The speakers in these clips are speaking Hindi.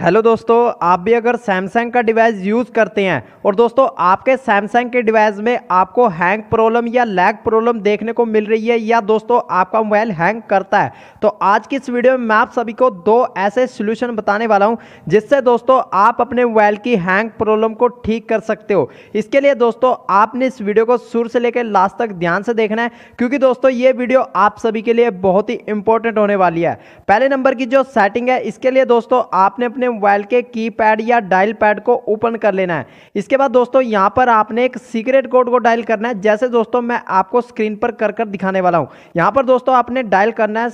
हेलो दोस्तों, आप भी अगर सैमसंग का डिवाइस यूज़ करते हैं और दोस्तों आपके सैमसंग के डिवाइस में आपको हैंग प्रॉब्लम या लैग प्रॉब्लम देखने को मिल रही है या दोस्तों आपका मोबाइल हैंग करता है, तो आज की इस वीडियो में मैं आप सभी को दो ऐसे सॉल्यूशन बताने वाला हूं जिससे दोस्तों आप अपने मोबाइल की हैंग प्रॉब्लम को ठीक कर सकते हो। इसके लिए दोस्तों आपने इस वीडियो को शुरू से लेकर लास्ट तक ध्यान से देखना है, क्योंकि दोस्तों ये वीडियो आप सभी के लिए बहुत ही इंपॉर्टेंट होने वाली है। पहले नंबर की जो सेटिंग है, इसके लिए दोस्तों आपने अपने मोबाइल के कीपैड या डायल पैड को ओपन कर लेना है। इसके बाद दोस्तों यहां पर आपने एक सीक्रेट कोड को डायल करना है, जैसे दोस्तों मैं आपको स्क्रीन पर कर दिखाने वाला हूं। यहां पर दोस्तों आपने डायल करना है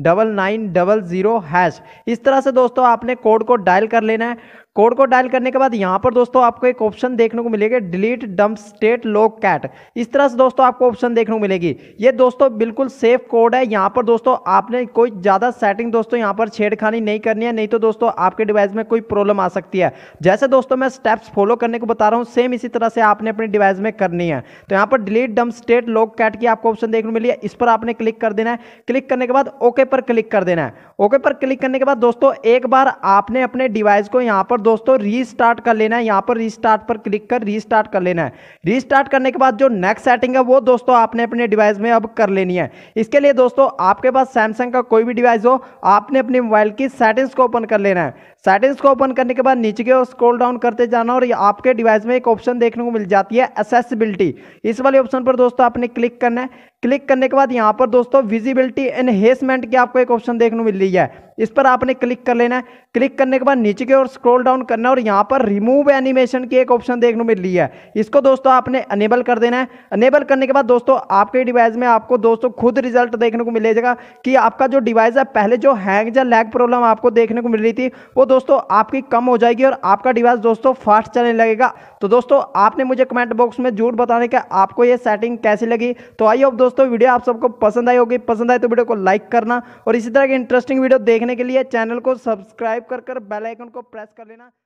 *9900#। इस तरह से दोस्तों आपने कोड को डायल कर लेना है। कोड को डायल करने के बाद यहाँ पर दोस्तों आपको एक ऑप्शन देखने को मिलेगा, delete dump state lock cat. इस तरह से दोस्तों आपको ऑप्शन देखने को मिलेगी। ये दोस्तों बिल्कुल सेफ कोड है। यहाँ पर दोस्तों आपने कोई ज़्यादा सेटिंग दोस्तों यहाँ पर छेड़खानी नहीं करनी है, नहीं तो दोस्तों आपके डिवाइस में कोई प्रॉब्लम आ सकती है। जैसे दोस्तों मैं स्टेप्स फॉलो करने को बता रहा हूँ, सेम इसी तरह से आपने अपने डिवाइस में करनी है। तो यहाँ पर delete dump state lock cat की आपको ऑप्शन देखने को मिली है, इस पर आपने क्लिक कर देना है। क्लिक करने के बाद ओके पर क्लिक कर देना है। ओके पर क्लिक करने के बाद दोस्तों एक बार आपने अपने डिवाइस को यहाँ पर दोस्तों रीस्टार्ट कर लेना है। यहाँ पर रीस्टार्ट पर क्लिक कर रीस्टार्ट कर लेना है। रीस्टार्ट करने के बाद जो नेक्स्ट सेटिंग है वो दोस्तों आपने अपने डिवाइस में अब कर लेनी है। इसके लिए दोस्तों आपके पास सैमसंग का कोई भी डिवाइस हो, आपने अपने मोबाइल की सेटिंग्स को ओपन कर लेना है। सेटिंग्स को ओपन करने के बाद नीचे की ओर स्क्रॉल डाउन करते जाना और आपके डिवाइस में एक ऑप्शन देखने को मिल जाती है, एक्सेसिबिलिटी। इस वाले ऑप्शन पर दोस्तों आपने क्लिक करना है। क्लिक करने के बाद यहाँ पर दोस्तों विजिबिलिटी एनहेंसमेंट की आपको एक ऑप्शन देखने को मिल रही है, इस पर आपने क्लिक कर लेना है। क्लिक करने के बाद नीचे की ओर स्क्रॉल डाउन करना और यहाँ पर रिमूव एनिमेशन की एक ऑप्शन देखने को मिल रही है, इसको दोस्तों आपने अनेबल कर देना है। अनेबल करने के बाद दोस्तों आपके डिवाइस में आपको दोस्तों खुद रिजल्ट देखने को मिलेगा कि आपका जो डिवाइस है पहले जो हैंग या लैग प्रॉब्लम आपको देखने को मिल रही थी वो दोस्तों आपकी कम हो जाएगी और आपका डिवाइस दोस्तों फास्ट चलने लगेगा। तो दोस्तों आपने मुझे कमेंट बॉक्स में जरूर बताने का आपको ये सेटिंग कैसी लगी। तो आई होप दोस्तों वीडियो आप सबको पसंद आई होगी। पसंद आए तो वीडियो को लाइक करना और इसी तरह की इंटरेस्टिंग वीडियो देखने के लिए चैनल को सब्सक्राइब कर बेल आइकन को प्रेस कर लेना।